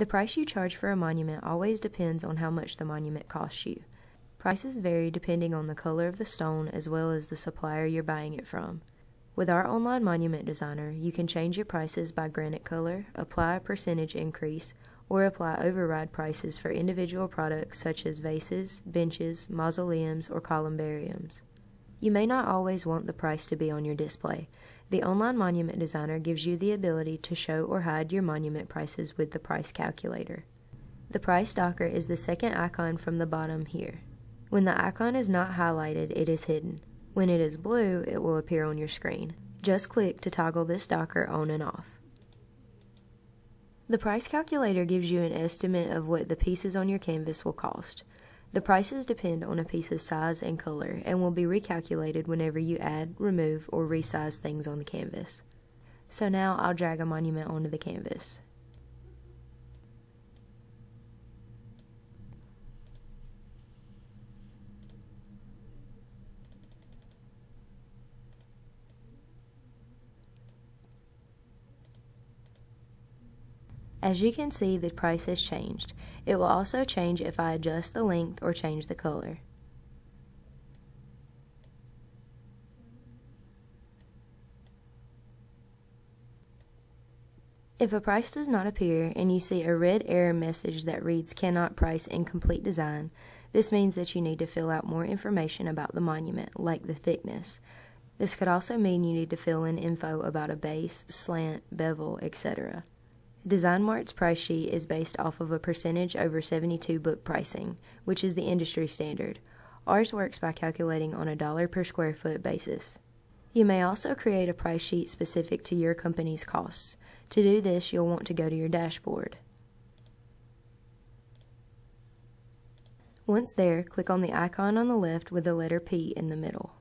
The price you charge for a monument always depends on how much the monument costs you. Prices vary depending on the color of the stone as well as the supplier you're buying it from. With our online monument designer, you can change your prices by granite color, apply a percentage increase, or apply override prices for individual products such as vases, benches, mausoleums, or columbariums. You may not always want the price to be on your display. The online monument designer gives you the ability to show or hide your monument prices with the price calculator. The price docker is the second icon from the bottom here. When the icon is not highlighted, it is hidden. When it is blue, it will appear on your screen. Just click to toggle this docker on and off. The price calculator gives you an estimate of what the pieces on your canvas will cost. The prices depend on a piece's size and color and will be recalculated whenever you add, remove, or resize things on the canvas. So now I'll drag a monument onto the canvas. As you can see, the price has changed. It will also change if I adjust the length or change the color. If a price does not appear and you see a red error message that reads "Cannot price incomplete design," this means that you need to fill out more information about the monument, like the thickness. This could also mean you need to fill in info about a base, slant, bevel, etc. Design Mart's price sheet is based off of a percentage over 72 book pricing, which is the industry standard. Ours works by calculating on a dollar per square foot basis. You may also create a price sheet specific to your company's costs. To do this, you'll want to go to your dashboard. Once there, click on the icon on the left with the letter P in the middle.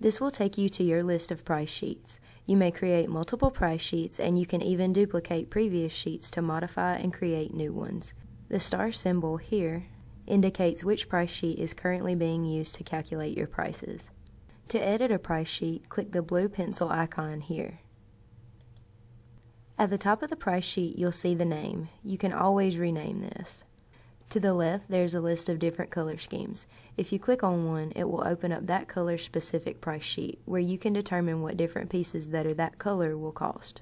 This will take you to your list of price sheets. You may create multiple price sheets, and you can even duplicate previous sheets to modify and create new ones. The star symbol here indicates which price sheet is currently being used to calculate your prices. To edit a price sheet, click the blue pencil icon here. At the top of the price sheet, you'll see the name. You can always rename this. To the left, there's a list of different color schemes. If you click on one, it will open up that color-specific price sheet, where you can determine what different pieces that are that color will cost.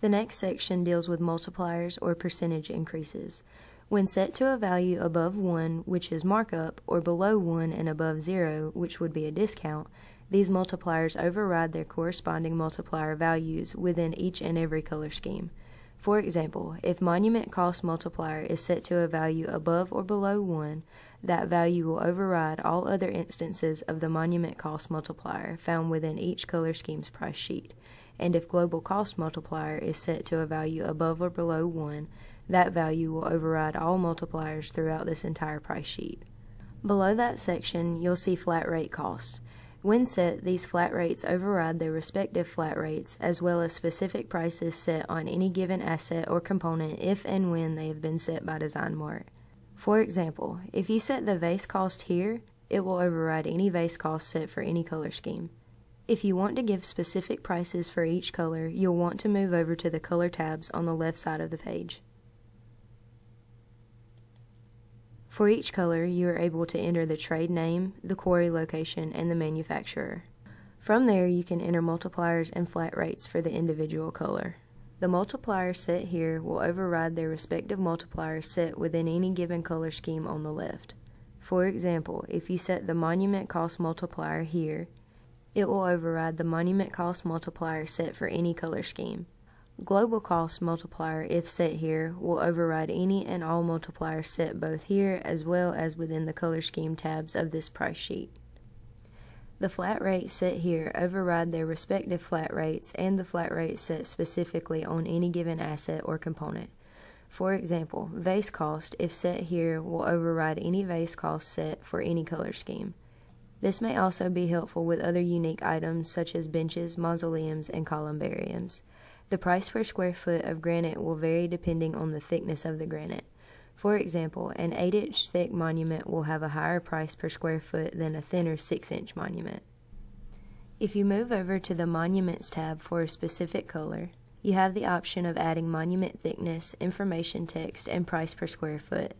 The next section deals with multipliers or percentage increases. When set to a value above 1, which is markup, or below 1 and above 0, which would be a discount, these multipliers override their corresponding multiplier values within each and every color scheme. For example, if monument cost multiplier is set to a value above or below 1, that value will override all other instances of the monument cost multiplier found within each color scheme's price sheet. And if global cost multiplier is set to a value above or below 1, that value will override all multipliers throughout this entire price sheet. Below that section, you'll see flat rate cost. When set, these flat rates override their respective flat rates as well as specific prices set on any given asset or component if and when they have been set by Design Mart. For example, if you set the vase cost here, it will override any vase cost set for any color scheme. If you want to give specific prices for each color, you'll want to move over to the color tabs on the left side of the page. For each color, you are able to enter the trade name, the quarry location, and the manufacturer. From there, you can enter multipliers and flat rates for the individual color. The multipliers set here will override their respective multipliers set within any given color scheme on the left. For example, if you set the monument cost multiplier here, it will override the monument cost multiplier set for any color scheme. Global cost multiplier, if set here, will override any and all multipliers set both here as well as within the color scheme tabs of this price sheet. The flat rates set here override their respective flat rates and the flat rates set specifically on any given asset or component. For example, vase cost, if set here, will override any vase cost set for any color scheme. This may also be helpful with other unique items such as benches, mausoleums, and columbariums. The price per square foot of granite will vary depending on the thickness of the granite. For example, an 8-inch thick monument will have a higher price per square foot than a thinner 6-inch monument. If you move over to the Monuments tab for a specific color, you have the option of adding monument thickness, information text, and price per square foot.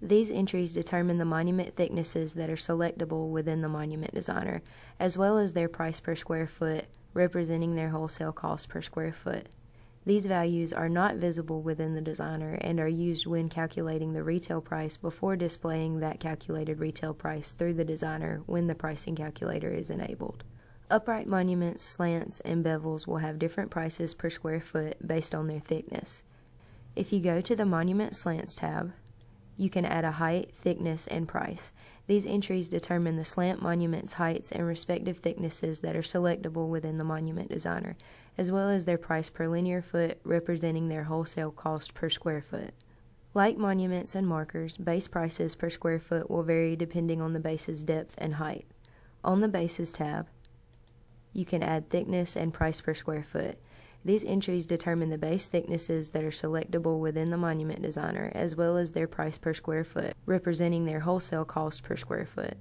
These entries determine the monument thicknesses that are selectable within the Monument Designer, as well as their price per square foot, representing their wholesale cost per square foot. These values are not visible within the Designer and are used when calculating the retail price before displaying that calculated retail price through the Designer when the pricing calculator is enabled. Upright monuments, slants, and bevels will have different prices per square foot based on their thickness. If you go to the Monument Slants tab, you can add a height, thickness, and price. These entries determine the slant monument's heights and respective thicknesses that are selectable within the Monument Designer, as well as their price per linear foot, representing their wholesale cost per square foot. Like monuments and markers, base prices per square foot will vary depending on the base's depth and height. On the Bases tab, you can add thickness and price per square foot. These entries determine the base thicknesses that are selectable within the Monument Designer, as well as their price per square foot, representing their wholesale cost per square foot.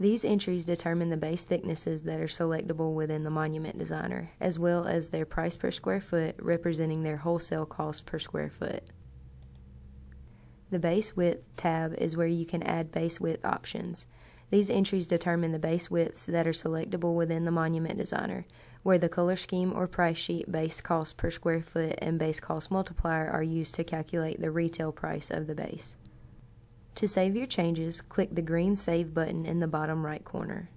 These entries determine the base thicknesses that are selectable within the Monument Designer, as well as their price per square foot, representing their wholesale cost per square foot. The Base Width tab is where you can add base width options. These entries determine the base widths that are selectable within the Monument Designer, where the color scheme or price sheet base cost per square foot and base cost multiplier are used to calculate the retail price of the base. To save your changes, click the green Save button in the bottom right corner.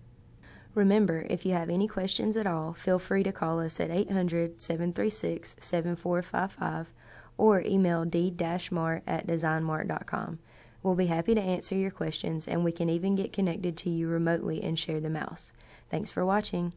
Remember, if you have any questions at all, feel free to call us at 800-736-7455 or email d-mart@designmart.com. We'll be happy to answer your questions, and we can even get connected to you remotely and share the mouse. Thanks for watching.